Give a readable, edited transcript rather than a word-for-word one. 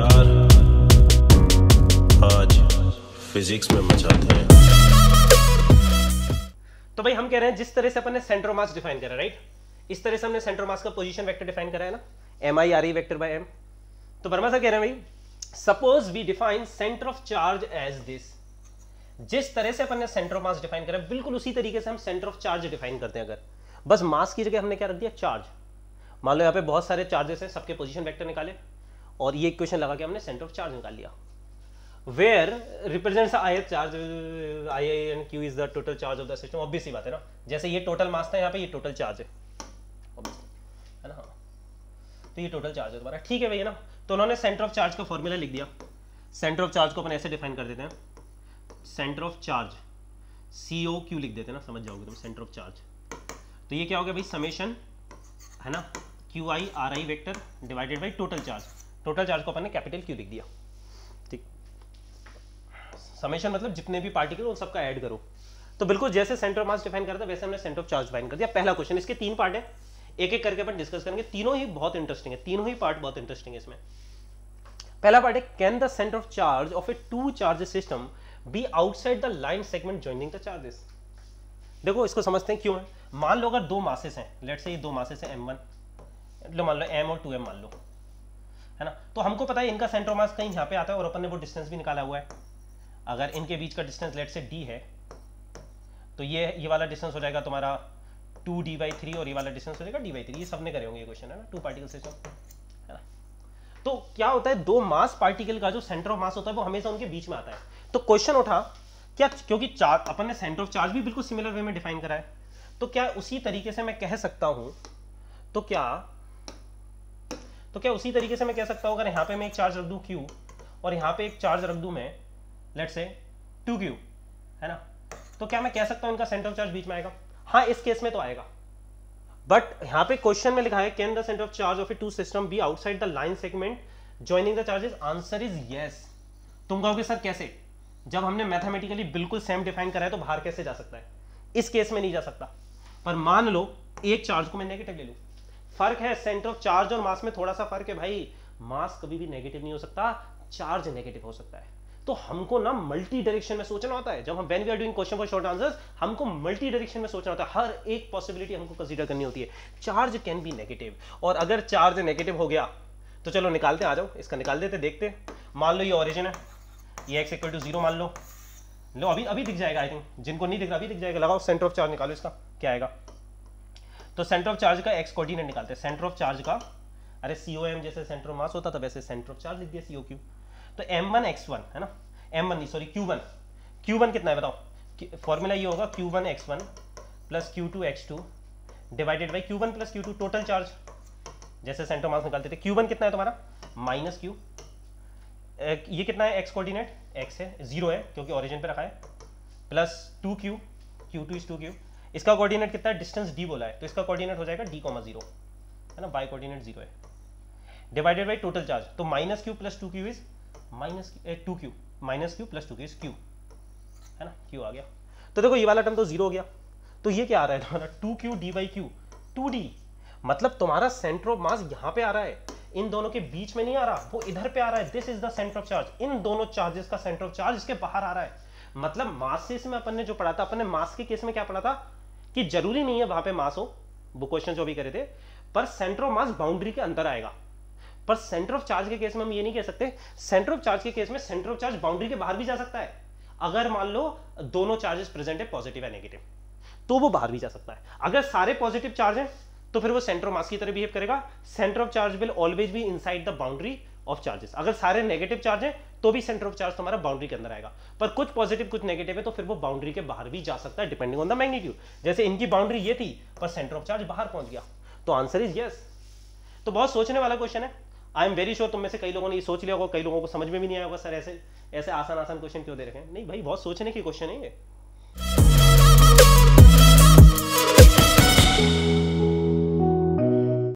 यार आज फिजिक्स में मचाते हैं। तो भाई हम कह रहे हैं जिस तरह से अपन ने सेंटर मास डिफाइन करा, राइट, इस तरह से हमने सेंटर मास का पोजीशन वेक्टर डिफाइन करा है ना, MI वेक्टर बाय m। तो वर्मा सर कह रहे हैं भाई suppose we define centre of charge as this. जिस तरह से अपन ने सेंटर ऑफ मास डिफाइन करा बिल्कुल उसी तरीके से हम सेंटर ऑफ चार्ज डिफाइन करते हैं, अगर बस मास की जगह हमने क्या रख दिया, चार्ज। मान लो यहाँ पे बहुत सारे चार्जेस हैं, सबके पोजीशन वेक्टर निकाले और ये इक्वेशन लगा के हमने सेंटर ऑफ चार्ज निकाल लिया। Where represents ith charge, I and Q is the total charge of the system. Obvious ही बात है ना, जैसे ये टोटल मास था यहाँ पे, ये टोटल चार्ज है ना, तो ये टोटल चार्ज है तुम्हारा, ठीक है भैया ना। तो उन्होंने सेंटर ऑफ चार्ज का फॉर्मूला लिख दिया। सेंटर ऑफ चार्ज को अपन ऐसे डिफाइन कर देते हैं, सेंटर ऑफ चार्ज COQ लिख देते हैं ना, समझ जाओगे तुम सेंटर ऑफ चार्ज। तो ये क्या हो गया भाई, समेशन है ना QI RI vector divided by total charge. Total charge को अपन ने कैपिटल Q लिख दिया, ठीक। समेशन मतलब जितने भी पार्टिकल उन सबका ऐड करो। तो बिल्कुल जैसे सेंटर ऑफ मास डिफाइन करता है वैसे हमने सेंटर ऑफ चार्ज डिफाइन कर दिया। पहला क्वेश्चन, इसके तीन पार्ट है, एक एक करके अपन डिस्कस करेंगे, तीनों ही बहुत इंटरेस्टिंग है, तीनों ही पार्ट बहुत इंटरेस्टिंग है इसमें। पहला पार्ट है, can the centre of charge of a two charge system be outside the line segment joining the charges. देखो इसको समझते हैं क्यों है। मान लो अगर दो मासेस हैं, लेट्स से ये दो मासेस हैं M1 लो, मान लो M और 2M मान लो, है ना। तो हमको पता है इनका सेंटर मास कहीं यहाँ पे आता है और अपन ने वो डिस्टेंस भी निकाला हुआ है। अगर इनके बीच का डिस्टेंस लेट्स से d है तो ये वाला डिस्टेंस हो जाएगा तुम्हारा 2d/3 और ये वाला डिस्टेंस हो जाएगा d/3। ये सबने करे होंगे ये क्वेश्चन, है ना, टू पार्टिकल सिस्टम, है ना। तो क्या होता है, दो मास पार्टिकल का जो सेंटर ऑफ मास होता है वो हमेशा उनके बीच में आता है। तो क्वेश्चन उठा क्या, क्योंकि चार्ज अपन ने सेंटर ऑफ चार्ज भी बिल्कुल सिमिलर वे में डिफाइन करा है, तो क्या उसी तरीके से मैं कह सकता हूं, तो क्या उसी तरीके से मैं कह सकता हूं अगर यहां पे मैं एक चार्ज रख दूं Q और यहां पे एक चार्ज रख दूं मैं लेट्स से 2Q, है ना, तो क्या मैं कह सकता हूं इनका सेंटर ऑफ चार्ज बीच में आएगा? हाँ, इस केस में तो आएगा, बट यहां पे क्वेश्चन में लिखा है can the centre of charge of a two system be outside the line segment joining the charges, answer is yes. तुम कहोगे सर कैसे, जब हमने मैथमेटिकली बिल्कुल सेम डिफाइन करा है तो बाहर कैसे जा सकता है? इस केस में नहीं जा सकता। पर मान लो एक चार्ज को मैं नेगेटिव ले लूं, फर्क है, सेंटर ऑफ चार्ज और मास में थोड़ा सा फर्क है भाई, मास कभी भी नेगेटिव नहीं हो सकता, चार्ज नेगेटिव हो सकता है। तो हमको ना मल्टी डायरेक्शन में सोचना होता है, जब हम when we are doing question for short answers हमको मल्टी डायरेक्शन में सोचना होता है, हर एक पॉसिबिलिटी हमको कंसीडर करनी होती है। चार्ज कैन बी नेगेटिव, और अगर चार्ज नेगेटिव हो गया तो चलो निकालते, आ जाओ इसका निकाल देते, देखते। मान लो ये ओरिजिन है, ये x = 0 मान लो, अभी दिख जाएगा आई थिंक, जिनको नहीं दिख रहा अभी दिख जाएगा। लगाओ सेंटर ऑफ चार्ज, निकालो इसका क्या आएगा। तो सेंटर ऑफ चार्ज का x कोऑर्डिनेट निकालते हैं, सेंटर ऑफ चार्ज का, अरे COM जैसे सेंटर ऑफ मास होता था वैसे सेंटर ऑफ चार्ज लिख दिया COQ। तो M1 x1 है ना, Q1 कितना है बताओ, फॉर्मूला ये होगा Q1 x1 + Q2 x2 divided by Q1 + Q2 total charge, जैसे सेंटर ऑफ मास निकालते थे। Q1 कितना है तुम्हारा, -Q, ये कितना है x कोऑर्डिनेट, x है 0 है क्योंकि ओरिजिन पे रखा है, plus 2q, q2 is 2q, इसका कोऑर्डिनेट कितना है, डिस्टेंस d बोला है तो इसका कोऑर्डिनेट हो जाएगा d, 0 है ना, y कोऑर्डिनेट 0 है, डिवाइडेड बाय टोटल चार्ज। तो -q + 2q is -2q, -q + 2q is q, है ना, q आ गया। तो देखो ये वाला टर्म तो 0 हो गया, तो ये क्या आ रहा है तुम्हारा 2q d/q, 2d, मतलब तुम्हारा सेंटर ऑफ मास यहाँ पे आ रहा है, इन दोनों के बीच में नहीं आ रहा, वो इधर पे आ रहा है। This is the centre of charge, इन दोनों चार्जेस का सेंटर ऑफ चार्ज इसके बाहर आ रहा है। मतलब मासेस में अपन ने जो पढ़ा था, अपन ने मास के केस में क्या पढ़ा था कि जरूरी नहीं है वहां पे मास हो, वो क्वेश्चन जो भी करे थे, पर सेंटर ऑफ मास बाउंड्री के अंदर आएगा। पर सेंटर ऑफ चार्ज के केस में हम ये नहीं कह सकते, सेंटर ऑफ चार्ज के केस में सेंटर ऑफ चार्ज बाउंड्री के बाहर भी जा सकता है। अगर मान लो दोनों चार्जेस प्रेजेंट है, पॉजिटिव है नेगेटिव, तो वो बाहर भी जा सकता है। अगर सारे पॉजिटिव चार्ज है तो फिर वो सेंटर ऑफ मास की तरह बिहेव करेगा, centre of charge will always be inside the boundary of charges. अगर सारे नेगेटिव चार्ज हैं तो भी सेंटर ऑफ चार्ज तुम्हारा बाउंड्री के अंदर आएगा, पर कुछ पॉजिटिव कुछ नेगेटिव है तो फिर वो बाउंड्री के बाहर भी जा सकता है, डिपेंडिंग ऑन द मैग्नीट्यूड। जैसे इनकी बाउंड्री ये थी पर सेंटर ऑफ चार्ज बाहर पहुंच गया, तो आंसर इज यस। तो बहुत सोचने वाला क्वेश्चन है, आई एम वेरी श्योर तुम में से कई लोगों ने ये सोच लिया होगा, कई लोगों को समझ में भी नहीं आया होगा सर ऐसे ऐसे आसान आसान क्वेश्चन क्यों दे रखे हैं। नहीं भाई, बहुत सोचने की क्वेश्चन है ये।